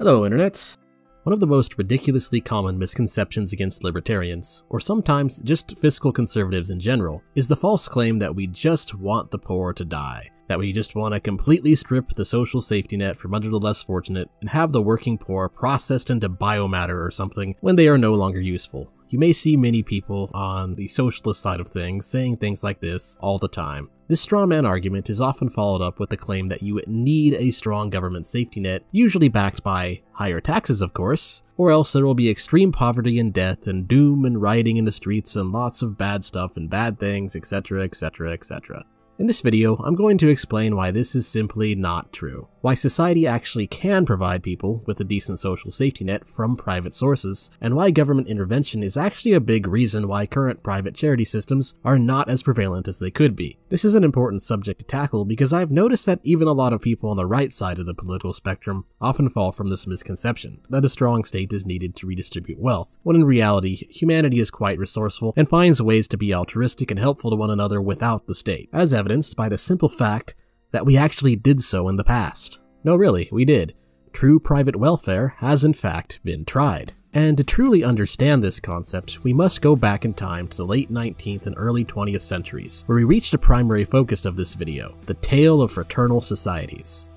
Hello, internets! One of the most ridiculously common misconceptions against libertarians, or sometimes just fiscal conservatives in general, is the false claim that we just want the poor to die, that we just want to completely strip the social safety net from under the less fortunate and have the working poor processed into biomatter or something when they are no longer useful. You may see many people on the socialist side of things saying things like this all the time. This strawman argument is often followed up with the claim that you need a strong government safety net, usually backed by higher taxes of course, or else there will be extreme poverty and death and doom and rioting in the streets and lots of bad stuff and bad things, etc, etc, etc. In this video, I'm going to explain why this is simply not true. Why society actually can provide people with a decent social safety net from private sources, and why government intervention is actually a big reason why current private charity systems are not as prevalent as they could be. This is an important subject to tackle because I've noticed that even a lot of people on the right side of the political spectrum often fall from this misconception that a strong state is needed to redistribute wealth, when in reality, humanity is quite resourceful and finds ways to be altruistic and helpful to one another without the state, as evidenced by the simple fact that we actually did so in the past. No, really, we did. True private welfare has in fact been tried. And to truly understand this concept, we must go back in time to the late 19th and early 20th centuries, where we reached the primary focus of this video, the tale of fraternal societies.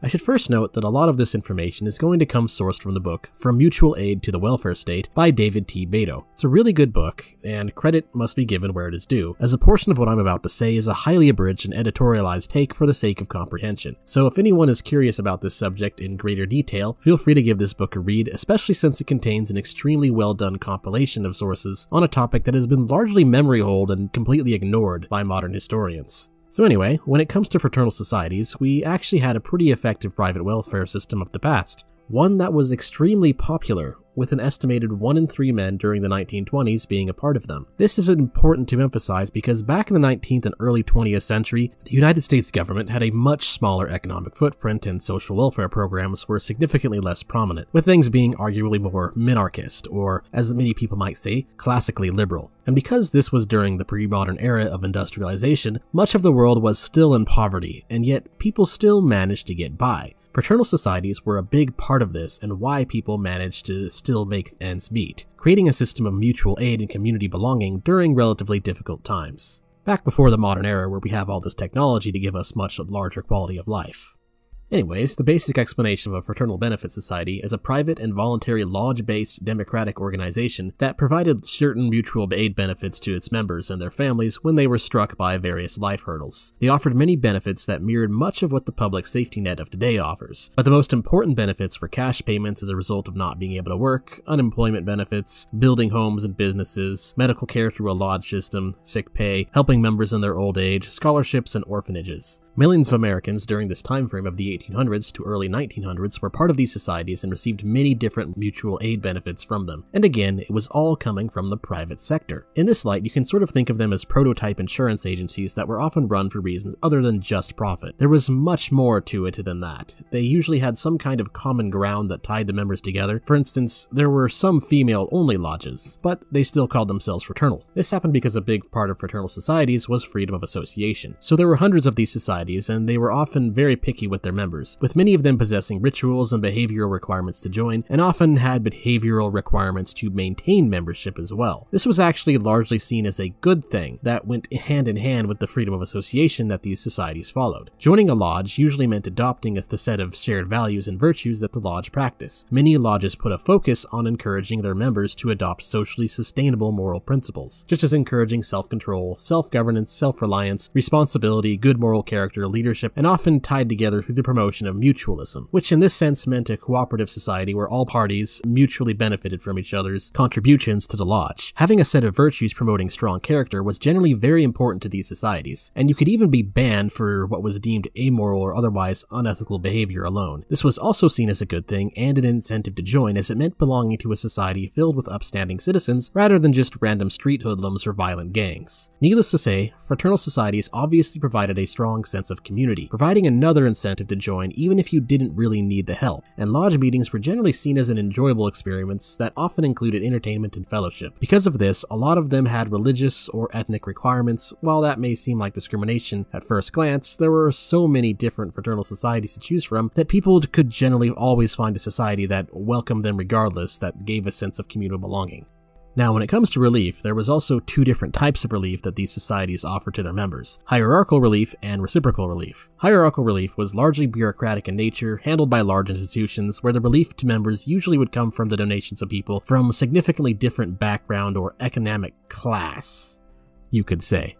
I should first note that a lot of this information is going to come sourced from the book From Mutual Aid to the Welfare State by David T. Beto. It's a really good book, and credit must be given where it is due, as a portion of what I'm about to say is a highly abridged and editorialized take for the sake of comprehension. So if anyone is curious about this subject in greater detail, feel free to give this book a read, especially since it contains an extremely well-done compilation of sources on a topic that has been largely memory-holed and completely ignored by modern historians. So anyway, when it comes to fraternal societies, we actually had a pretty effective private welfare system of the past. One that was extremely popular, with an estimated 1 in 3 men during the 1920s being a part of them. This is important to emphasize because back in the 19th and early 20th century, the United States government had a much smaller economic footprint and social welfare programs were significantly less prominent, with things being arguably more minarchist, or as many people might say, classically liberal. And because this was during the pre-modern era of industrialization, much of the world was still in poverty, and yet people still managed to get by. Fraternal societies were a big part of this and why people managed to still make ends meet, creating a system of mutual aid and community belonging during relatively difficult times, back before the modern era where we have all this technology to give us much larger quality of life. Anyways, the basic explanation of a fraternal benefit society is a private and voluntary lodge-based democratic organization that provided certain mutual aid benefits to its members and their families when they were struck by various life hurdles. They offered many benefits that mirrored much of what the public safety net of today offers, but the most important benefits were cash payments as a result of not being able to work, unemployment benefits, building homes and businesses, medical care through a lodge system, sick pay, helping members in their old age, scholarships, and orphanages. Millions of Americans during this time frame of the 1800s to early 1900s were part of these societies and received many different mutual aid benefits from them, and again, it was all coming from the private sector. In this light, you can sort of think of them as prototype insurance agencies that were often run for reasons other than just profit. There was much more to it than that. They usually had some kind of common ground that tied the members together. For instance, there were some female-only lodges, but they still called themselves fraternal. This happened because a big part of fraternal societies was freedom of association, so there were hundreds of these societies, and they were often very picky with their members, with many of them possessing rituals and behavioral requirements to join, and often had behavioral requirements to maintain membership as well. This was actually largely seen as a good thing that went hand in hand with the freedom of association that these societies followed. Joining a lodge usually meant adopting the set of shared values and virtues that the lodge practiced. Many lodges put a focus on encouraging their members to adopt socially sustainable moral principles, such as encouraging self-control, self-governance, self-reliance, responsibility, good moral character, leadership, and often tied together through the promotion of mutualism, which in this sense meant a cooperative society where all parties mutually benefited from each other's contributions to the lodge. Having a set of virtues promoting strong character was generally very important to these societies, and you could even be banned for what was deemed amoral or otherwise unethical behavior alone. This was also seen as a good thing and an incentive to join, as it meant belonging to a society filled with upstanding citizens rather than just random street hoodlums or violent gangs. Needless to say, fraternal societies obviously provided a strong sense sense of community, providing another incentive to join even if you didn't really need the help, and lodge meetings were generally seen as an enjoyable experience that often included entertainment and fellowship. Because of this, a lot of them had religious or ethnic requirements. While that may seem like discrimination at first glance, there were so many different fraternal societies to choose from that people could generally always find a society that welcomed them regardless, that gave a sense of communal belonging. Now, when it comes to relief, there was also two different types of relief that these societies offered to their members: hierarchical relief and reciprocal relief. Hierarchical relief was largely bureaucratic in nature, handled by large institutions, where the relief to members usually would come from the donations of people from significantly different background or economic class, you could say.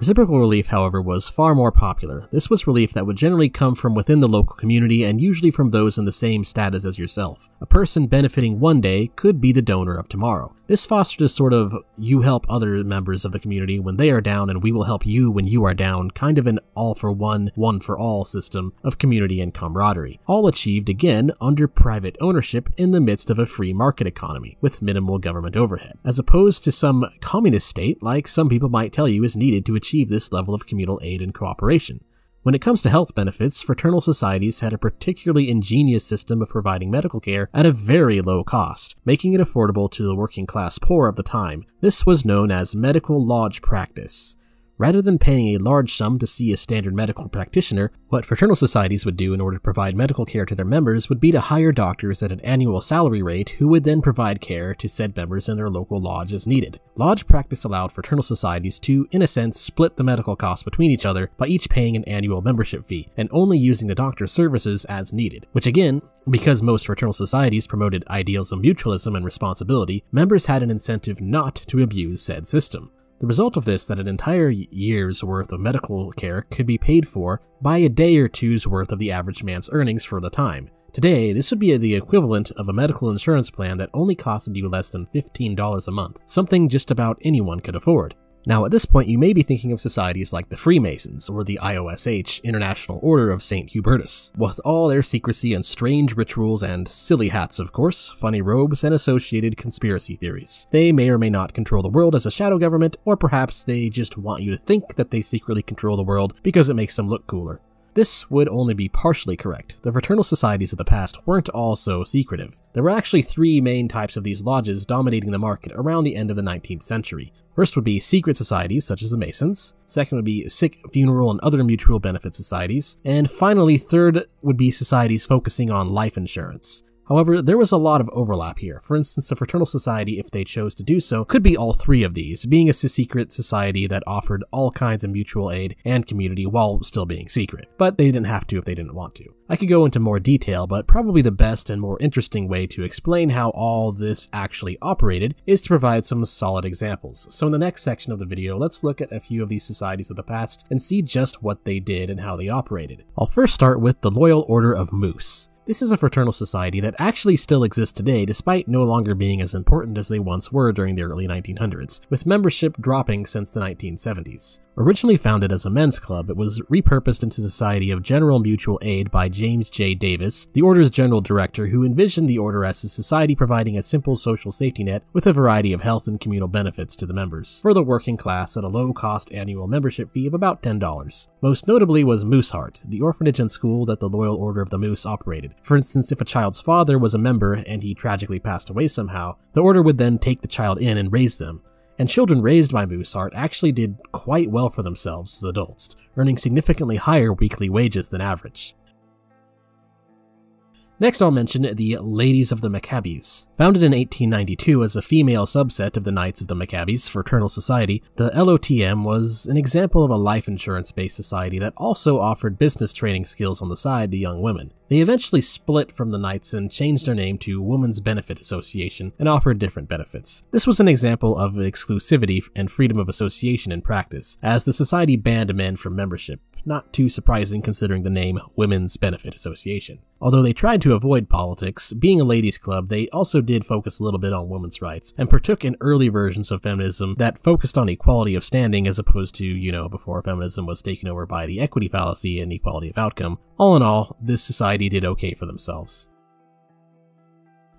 Reciprocal relief, however, was far more popular. This was relief that would generally come from within the local community and usually from those in the same status as yourself. A person benefiting one day could be the donor of tomorrow. This fostered a sort of "you help other members of the community when they are down and we will help you when you are down," kind of an all for one, one for all system of community and camaraderie, all achieved again under private ownership in the midst of a free market economy with minimal government overhead, as opposed to some communist state like some people might tell you is needed to achieve this level of communal aid and cooperation. When it comes to health benefits, fraternal societies had a particularly ingenious system of providing medical care at a very low cost, making it affordable to the working class poor of the time. This was known as medical lodge practice. Rather than paying a large sum to see a standard medical practitioner, what fraternal societies would do in order to provide medical care to their members would be to hire doctors at an annual salary rate who would then provide care to said members in their local lodge as needed. Lodge practice allowed fraternal societies to, in a sense, split the medical costs between each other by each paying an annual membership fee, and only using the doctor's services as needed, which again, because most fraternal societies promoted ideals of mutualism and responsibility, members had an incentive not to abuse said system. The result of this that an entire year's worth of medical care could be paid for by a day or two's worth of the average man's earnings for the time. Today, this would be the equivalent of a medical insurance plan that only costed you less than $15 a month, something just about anyone could afford. Now, at this point, you may be thinking of societies like the Freemasons, or the IOSH, International Order of St. Hubertus, with all their secrecy and strange rituals and silly hats, of course, funny robes, and associated conspiracy theories. They may or may not control the world as a shadow government, or perhaps they just want you to think that they secretly control the world because it makes them look cooler. This would only be partially correct. The fraternal societies of the past weren't all so secretive. There were actually three main types of these lodges dominating the market around the end of the 19th century. First would be secret societies, such as the Masons. Second would be sick, funeral, and other mutual benefit societies. And finally, third would be societies focusing on life insurance. However, there was a lot of overlap here. For instance, a fraternal society, if they chose to do so, could be all three of these, being a secret society that offered all kinds of mutual aid and community while still being secret. But they didn't have to if they didn't want to. I could go into more detail, but probably the best and more interesting way to explain how all this actually operated is to provide some solid examples. So in the next section of the video, let's look at a few of these societies of the past and see just what they did and how they operated. I'll first start with the Loyal Order of Moose. This is a fraternal society that actually still exists today despite no longer being as important as they once were during the early 1900s, with membership dropping since the 1970s. Originally founded as a men's club, it was repurposed into the Society of General Mutual Aid by James J. Davis, the Order's general director, who envisioned the Order as a society providing a simple social safety net with a variety of health and communal benefits to the members, for the working class at a low-cost annual membership fee of about $10. Most notably was Mooseheart, the orphanage and school that the Loyal Order of the Moose operated. For instance, if a child's father was a member and he tragically passed away somehow, the Order would then take the child in and raise them. And children raised by Mooseheart actually did quite well for themselves as adults, earning significantly higher weekly wages than average. Next, I'll mention the Ladies of the Maccabees. Founded in 1892 as a female subset of the Knights of the Maccabees fraternal society, the LOTM was an example of a life insurance-based society that also offered business training skills on the side to young women. They eventually split from the Knights and changed their name to Women's Benefit Association and offered different benefits. This was an example of exclusivity and freedom of association in practice, as the society banned men from membership. Not too surprising considering the name Women's Benefit Association. Although they tried to avoid politics, being a ladies' club, they also did focus a little bit on women's rights, and partook in early versions of feminism that focused on equality of standing as opposed to, you know, before feminism was taken over by the equity fallacy and equality of outcome. All in all, this society did okay for themselves.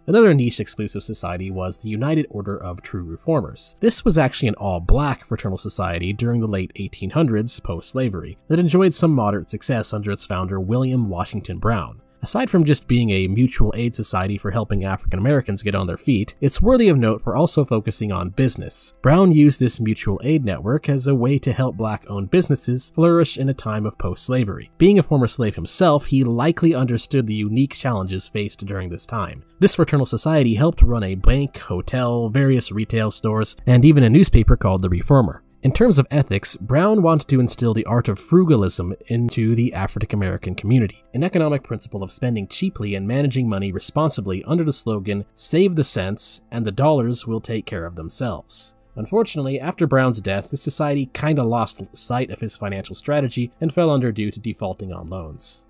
Another niche exclusive society was the United Order of True Reformers. This was actually an all-black fraternal society during the late 1800s post-slavery that enjoyed some moderate success under its founder William Washington Brown. Aside from just being a mutual aid society for helping African Americans get on their feet, it's worthy of note for also focusing on business. Brown used this mutual aid network as a way to help black-owned businesses flourish in a time of post-slavery. Being a former slave himself, he likely understood the unique challenges faced during this time. This fraternal society helped run a bank, hotel, various retail stores, and even a newspaper called The Reformer. In terms of ethics, Brown wanted to instill the art of frugalism into the African American community, an economic principle of spending cheaply and managing money responsibly under the slogan, "Save the cents, and the dollars will take care of themselves." Unfortunately, after Brown's death, the society kinda lost sight of his financial strategy and fell under due to defaulting on loans.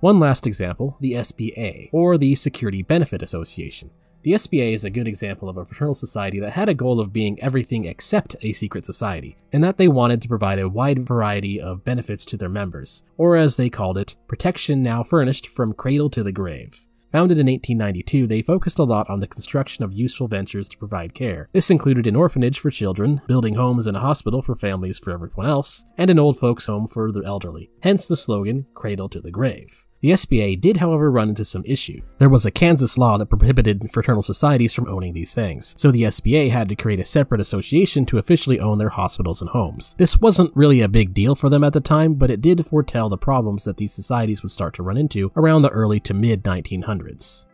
One last example, the SBA, or the Security Benefit Association. The SBA is a good example of a fraternal society that had a goal of being everything except a secret society, in that they wanted to provide a wide variety of benefits to their members, or as they called it, protection now furnished from cradle to the grave. Founded in 1892, they focused a lot on the construction of useful ventures to provide care. This included an orphanage for children, building homes and a hospital for families for everyone else, and an old folks home for the elderly, hence the slogan, "Cradle to the Grave." The SBA did, however, run into some issue. There was a Kansas law that prohibited fraternal societies from owning these things, so the SBA had to create a separate association to officially own their hospitals and homes. This wasn't really a big deal for them at the time, but it did foretell the problems that these societies would start to run into around the early to mid-1900s.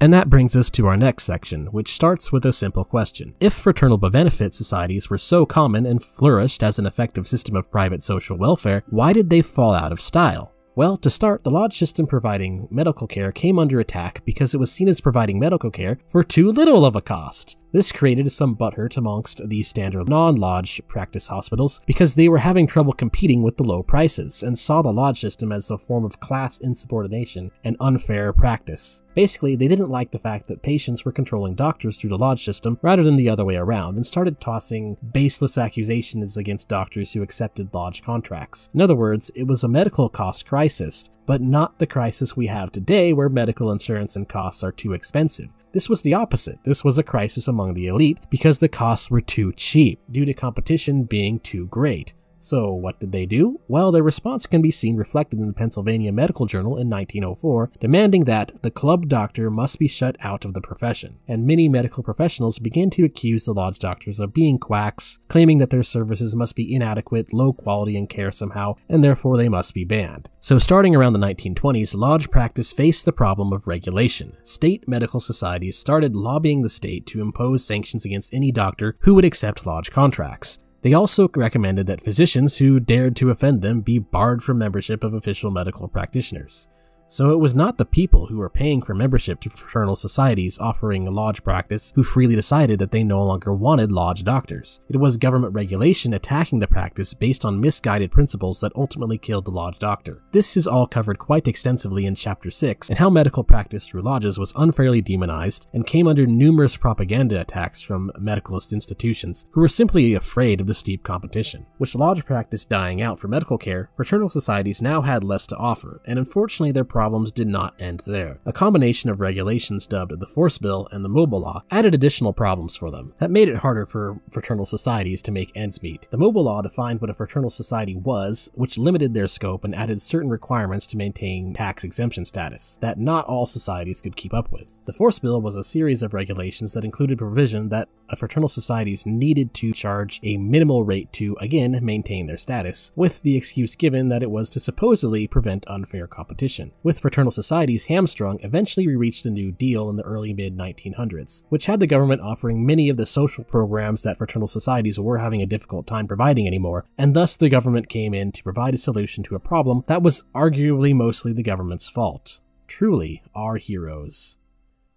And that brings us to our next section, which starts with a simple question. If fraternal benefit societies were so common and flourished as an effective system of private social welfare, why did they fall out of style? Well, to start, the lodge system providing medical care came under attack because it was seen as providing medical care for too little of a cost. This created some butthurt amongst the standard non-lodge practice hospitals because they were having trouble competing with the low prices and saw the lodge system as a form of class insubordination and unfair practice. Basically, they didn't like the fact that patients were controlling doctors through the lodge system rather than the other way around and started tossing baseless accusations against doctors who accepted lodge contracts. In other words, it was a medical cost crisis. But not the crisis we have today where medical insurance and costs are too expensive. This was the opposite. This was a crisis among the elite because the costs were too cheap due to competition being too great. So what did they do? Well, their response can be seen reflected in the Pennsylvania Medical Journal in 1904, demanding that the club doctor must be shut out of the profession, and many medical professionals began to accuse the lodge doctors of being quacks, claiming that their services must be inadequate, low quality in care somehow, and therefore they must be banned. So starting around the 1920s, lodge practice faced the problem of regulation. State medical societies started lobbying the state to impose sanctions against any doctor who would accept lodge contracts. They also recommended that physicians who dared to offend them be barred from membership of official medical practitioners. So it was not the people who were paying for membership to fraternal societies offering lodge practice who freely decided that they no longer wanted lodge doctors. It was government regulation attacking the practice based on misguided principles that ultimately killed the lodge doctor. This is all covered quite extensively in Chapter 6, and how medical practice through lodges was unfairly demonized and came under numerous propaganda attacks from medicalist institutions who were simply afraid of the steep competition. With lodge practice dying out for medical care, fraternal societies now had less to offer, and unfortunately their problems did not end there. A combination of regulations dubbed the Force Bill and the Mobile Law added additional problems for them that made it harder for fraternal societies to make ends meet. The Mobile Law defined what a fraternal society was, which limited their scope and added certain requirements to maintain tax exemption status that not all societies could keep up with. The Force Bill was a series of regulations that included provision that fraternal societies needed to charge a minimal rate to, again, maintain their status, with the excuse given that it was to supposedly prevent unfair competition. With fraternal societies hamstrung, eventually we reached the New Deal in the early mid-1900s, which had the government offering many of the social programs that fraternal societies were having a difficult time providing anymore, and thus the government came in to provide a solution to a problem that was arguably mostly the government's fault. Truly, our heroes.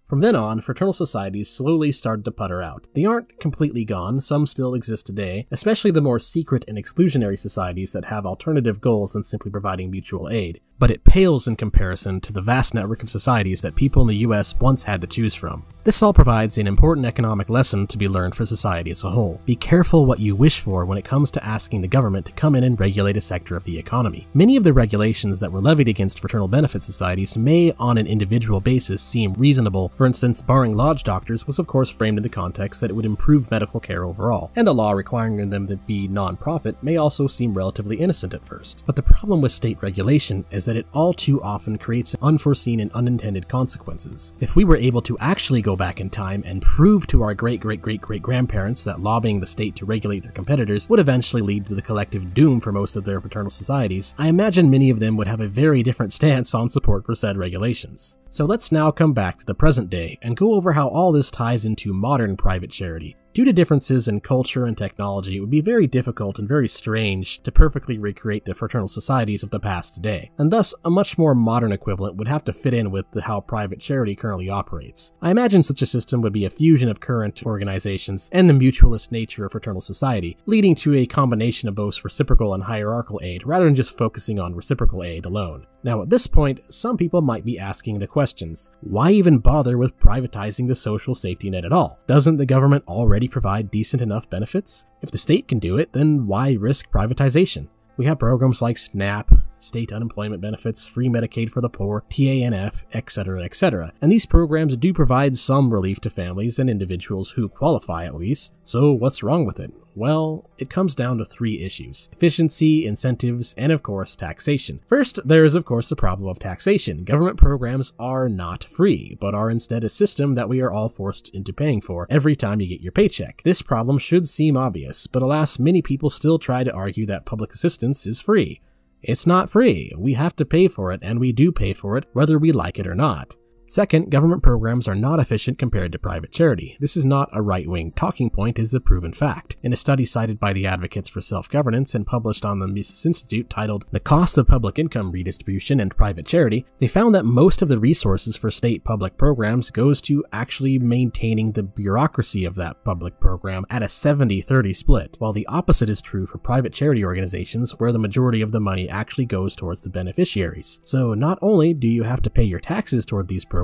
From then on, fraternal societies slowly started to putter out. They aren't completely gone, some still exist today, especially the more secret and exclusionary societies that have alternative goals than simply providing mutual aid, but it pales in comparison to the vast network of societies that people in the US once had to choose from. This all provides an important economic lesson to be learned for society as a whole. Be careful what you wish for when it comes to asking the government to come in and regulate a sector of the economy. Many of the regulations that were levied against fraternal benefit societies may, on an individual basis, seem reasonable. For instance, barring lodge doctors was of course framed in the context that it would improve medical care overall, and a law requiring them to be non-profit may also seem relatively innocent at first. But the problem with state regulation is that it all too often creates unforeseen and unintended consequences. If we were able to actually go back in time and prove to our great-great-great-great-grandparents that lobbying the state to regulate their competitors would eventually lead to the collective doom for most of their fraternal societies, I imagine many of them would have a very different stance on support for said regulations. So let's now come back to the present day and go over how all this ties into modern private charity. Due to differences in culture and technology, it would be very difficult and very strange to perfectly recreate the fraternal societies of the past today, and thus a much more modern equivalent would have to fit in with how private charity currently operates. I imagine such a system would be a fusion of current organizations and the mutualist nature of fraternal society, leading to a combination of both reciprocal and hierarchical aid rather than just focusing on reciprocal aid alone. Now at this point, some people might be asking the questions, why even bother with privatizing the social safety net at all? Doesn't the government already provide decent enough benefits? If the state can do it, then why risk privatization? We have programs like SNAP, state unemployment benefits, free Medicaid for the poor, TANF, etc., etc. And these programs do provide some relief to families and individuals who qualify at least, so what's wrong with it? Well, it comes down to three issues: efficiency, incentives, and of course taxation. First, there is of course the problem of taxation. Government programs are not free, but are instead a system that we are all forced into paying for every time you get your paycheck. This problem should seem obvious, but alas, many people still try to argue that public assistance is free. It's not free. We have to pay for it, and we do pay for it whether we like it or not. Second, government programs are not efficient compared to private charity. This is not a right-wing talking point, it is a proven fact. In a study cited by the Advocates for Self-Governance and published on the Mises Institute titled The Cost of Public Income Redistribution and Private Charity, they found that most of the resources for state public programs goes to actually maintaining the bureaucracy of that public program at a 70-30 split, while the opposite is true for private charity organizations where the majority of the money actually goes towards the beneficiaries. So not only do you have to pay your taxes toward these programs,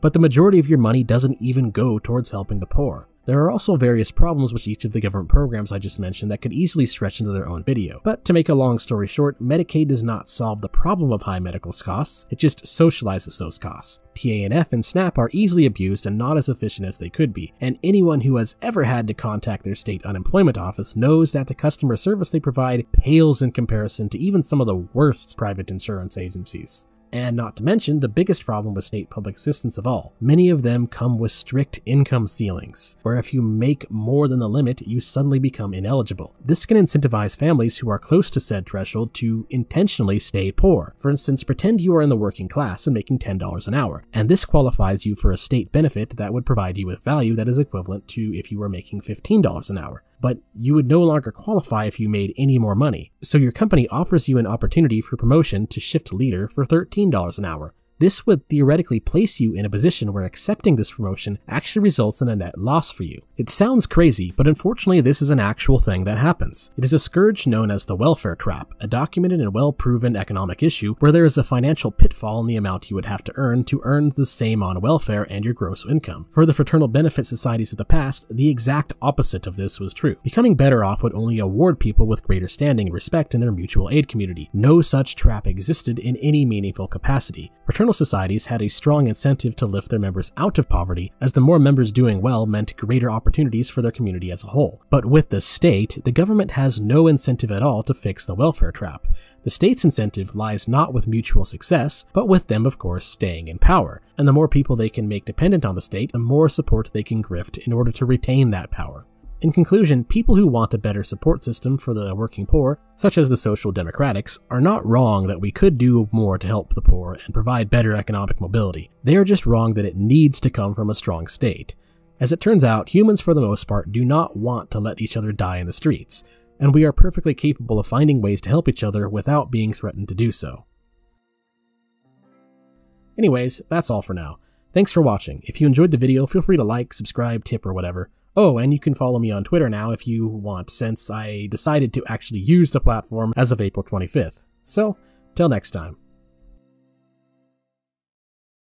but the majority of your money doesn't even go towards helping the poor. There are also various problems with each of the government programs I just mentioned that could easily stretch into their own video. But to make a long story short, Medicaid does not solve the problem of high medical costs, it just socializes those costs. TANF and SNAP are easily abused and not as efficient as they could be, and anyone who has ever had to contact their state unemployment office knows that the customer service they provide pales in comparison to even some of the worst private insurance agencies. And not to mention the biggest problem with state public assistance of all. Many of them come with strict income ceilings, where if you make more than the limit, you suddenly become ineligible. This can incentivize families who are close to said threshold to intentionally stay poor. For instance, pretend you are in the working class and making $10 an hour, and this qualifies you for a state benefit that would provide you with value that is equivalent to if you were making $15 an hour. But you would no longer qualify if you made any more money. So your company offers you an opportunity for promotion to shift leader for $13 an hour. This would theoretically place you in a position where accepting this promotion actually results in a net loss for you. It sounds crazy, but unfortunately this is an actual thing that happens. It is a scourge known as the welfare trap, a documented and well-proven economic issue where there is a financial pitfall in the amount you would have to earn the same on welfare and your gross income. For the fraternal benefit societies of the past, the exact opposite of this was true. Becoming better off would only award people with greater standing and respect in their mutual aid community. No such trap existed in any meaningful capacity. Fraternal societies had a strong incentive to lift their members out of poverty, as the more members doing well meant greater opportunities for their community as a whole. But with the state, the government has no incentive at all to fix the welfare trap. The state's incentive lies not with mutual success, but with them, of course, staying in power. And the more people they can make dependent on the state, the more support they can grift in order to retain that power. In conclusion, people who want a better support system for the working poor, such as the Social Democrats, are not wrong that we could do more to help the poor and provide better economic mobility. They are just wrong that it needs to come from a strong state. As it turns out, humans for the most part do not want to let each other die in the streets, and we are perfectly capable of finding ways to help each other without being threatened to do so. Anyways, that's all for now. Thanks for watching. If you enjoyed the video, feel free to like, subscribe, tip, or whatever. Oh, and you can follow me on Twitter now if you want, since I decided to actually use the platform as of April 25th. So, till next time.